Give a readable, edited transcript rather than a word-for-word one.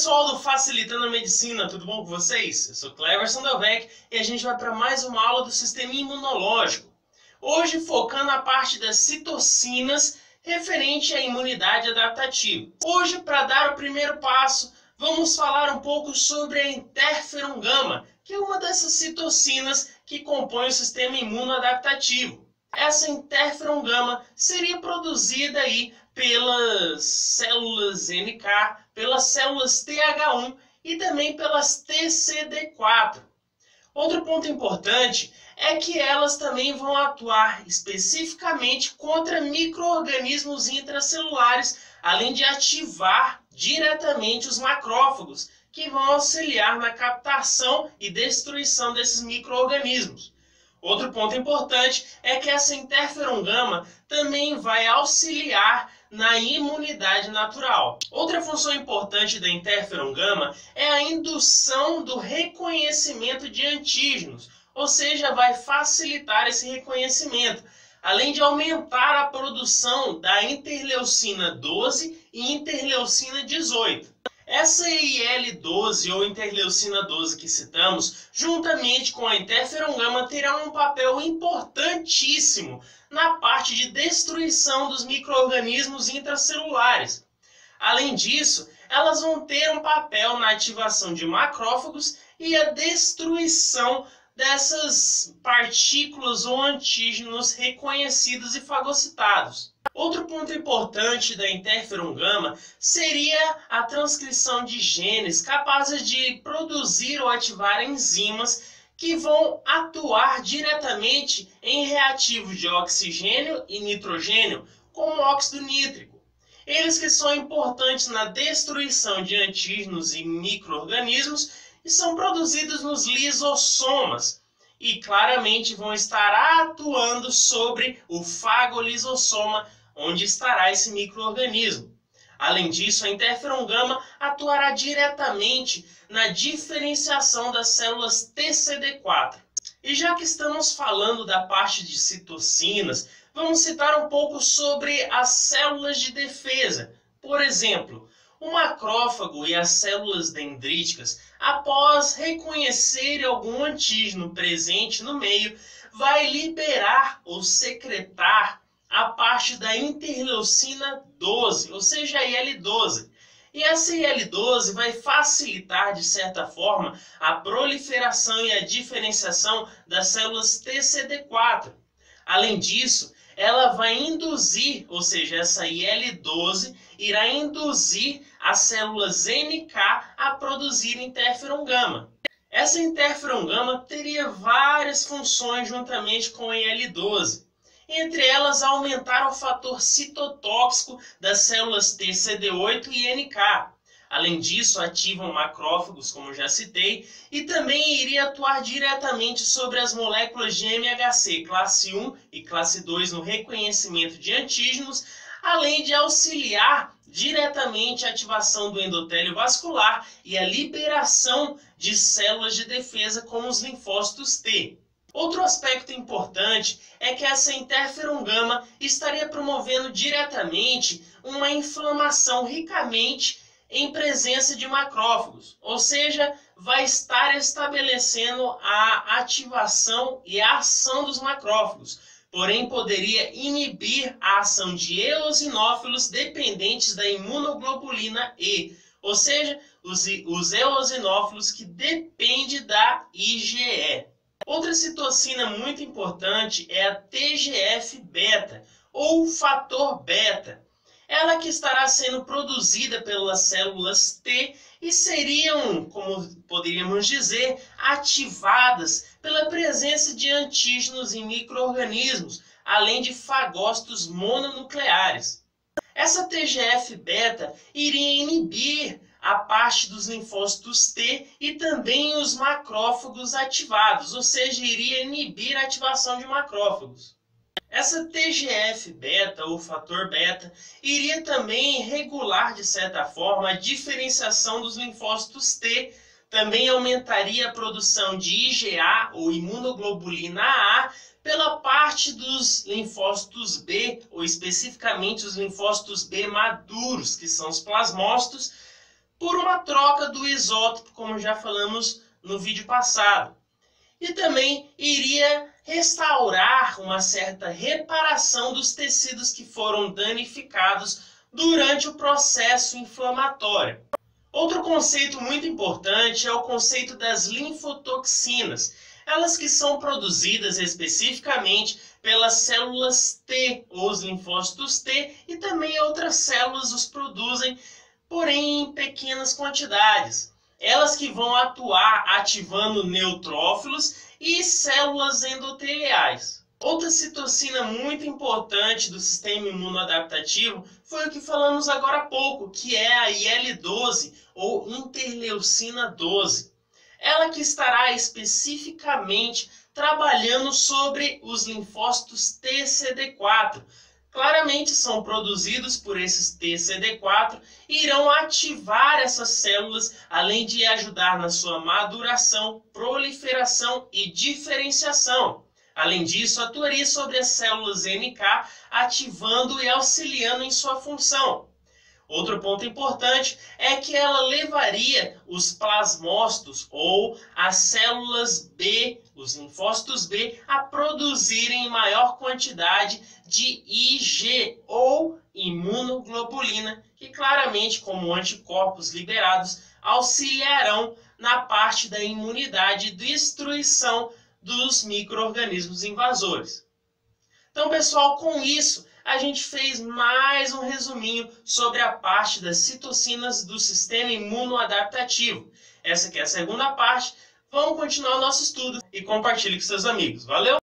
pessoal do Facilitando a Medicina, tudo bom com vocês? Eu sou Kleverson Delvecchi e a gente vai para mais uma aula do sistema imunológico. Hoje focando na parte das citocinas referente à imunidade adaptativa. Hoje, para dar o primeiro passo, vamos falar um pouco sobre a interferon gama, que é uma dessas citocinas que compõe o sistema imunoadaptativo. Essa interferon gama seria produzida aí pelas células NK, pelas células TH1 e também pelas TCD4. Outro ponto importante é que elas também vão atuar especificamente contra micro-organismos intracelulares, além de ativar diretamente os macrófagos, que vão auxiliar na captação e destruição desses micro-organismos. Outro ponto importante é que essa interferon gama também vai auxiliar na imunidade natural. Outra função importante da interferon gama é a indução do reconhecimento de antígenos, ou seja, vai facilitar esse reconhecimento, além de aumentar a produção da interleucina 12 e interleucina 18. Essa IL-12 ou interleucina 12 que citamos, juntamente com a interferon gama, terá um papel importantíssimo na parte de destruição dos micro-organismos intracelulares. Além disso, elas vão ter um papel na ativação de macrófagos e a destruição dessas partículas ou antígenos reconhecidos e fagocitados. Outro ponto importante da interferon gama seria a transcrição de genes capazes de produzir ou ativar enzimas que vão atuar diretamente em reativos de oxigênio e nitrogênio, como óxido nítrico. Eles que são importantes na destruição de antígenos e micro-organismos e são produzidos nos lisossomas e claramente vão estar atuando sobre o fagolisossoma, onde estará esse micro-organismo. Além disso, a interferon gama atuará diretamente na diferenciação das células TCD4. E já que estamos falando da parte de citocinas, vamos citar um pouco sobre as células de defesa. Por exemplo, o macrófago e as células dendríticas, após reconhecer algum antígeno presente no meio, vai liberar ou secretar a parte da interleucina 12, ou seja, a IL-12. E essa IL-12 vai facilitar, de certa forma, a proliferação e a diferenciação das células TCD4. Além disso, ela vai induzir, ou seja, essa IL-12 irá induzir as células NK a produzir interferon gama. Essa interferon gama teria várias funções juntamente com a IL-12. Entre elas, aumentar o fator citotóxico das células TCD8 e NK. Além disso, ativam macrófagos, como já citei, e também iria atuar diretamente sobre as moléculas de MHC classe 1 e classe 2 no reconhecimento de antígenos, além de auxiliar diretamente a ativação do endotélio vascular e a liberação de células de defesa como os linfócitos T. Outro aspecto importante é que essa interferon gama estaria promovendo diretamente uma inflamação ricamente em presença de macrófagos, ou seja, vai estar estabelecendo a ativação e a ação dos macrófagos, porém poderia inibir a ação de eosinófilos dependentes da imunoglobulina E, ou seja, os eosinófilos que dependem da IgE. Outra citocina muito importante é a TGF-beta, ou fator beta. Ela que estará sendo produzida pelas células T e seriam, como poderíamos dizer, ativadas pela presença de antígenos e micro-organismos, além de fagócitos mononucleares. Essa TGF-beta iria inibir a parte dos linfócitos T e também os macrófagos ativados, ou seja, iria inibir a ativação de macrófagos. Essa TGF-beta, ou fator beta, iria também regular, de certa forma, a diferenciação dos linfócitos T, também aumentaria a produção de IgA, ou imunoglobulina A, pela parte dos linfócitos B, ou especificamente os linfócitos B maduros, que são os plasmócitos, por uma troca do isótopo, como já falamos no vídeo passado. E também iria restaurar uma certa reparação dos tecidos que foram danificados durante o processo inflamatório. Outro conceito muito importante é o conceito das linfotoxinas, elas que são produzidas especificamente pelas células T, ou os linfócitos T, e também outras células os produzem, porém em pequenas quantidades. Elas que vão atuar ativando neutrófilos e células endoteliais. Outra citocina muito importante do sistema imunoadaptativo foi o que falamos agora há pouco, que é a IL-12 ou interleucina 12. Ela que estará especificamente trabalhando sobre os linfócitos TCD4. Claramente são produzidos por esses TCD4 e irão ativar essas células, além de ajudar na sua maduração, proliferação e diferenciação. Além disso, atuaria sobre as células NK, ativando e auxiliando em sua função. Outro ponto importante é que ela levaria os plasmócitos, ou as células B, os linfócitos B, a produzirem em maior quantidade de IgE, ou imunoglobulina, que claramente, como anticorpos liberados, auxiliarão na parte da imunidade e destruição dos micro-organismos invasores. Então, pessoal, com isso, a gente fez mais um resuminho sobre a parte das citocinas do sistema imunoadaptativo. Essa aqui é a segunda parte. Vamos continuar o nosso estudo e compartilhe com seus amigos. Valeu!